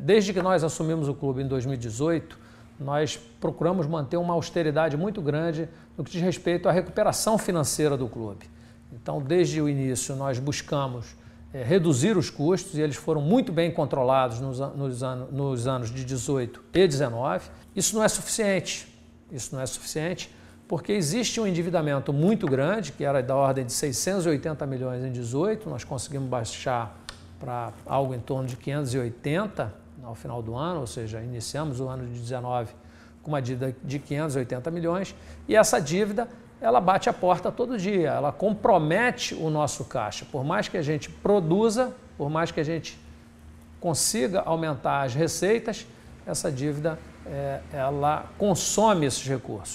Desde que nós assumimos o clube em 2018, nós procuramos manter uma austeridade muito grande no que diz respeito à recuperação financeira do clube. Então, desde o início, nós buscamos reduzir os custos e eles foram muito bem controlados nos anos de 18 e 19. Isso não é suficiente, porque existe um endividamento muito grande, que era da ordem de 680 milhões em 18, nós conseguimos baixar para algo em torno de 580 ao final do ano, ou seja, iniciamos o ano de 19 com uma dívida de 580 milhões e essa dívida ela bate a porta todo dia, ela compromete o nosso caixa. Por mais que a gente produza, por mais que a gente consiga aumentar as receitas, essa dívida ela consome esses recursos.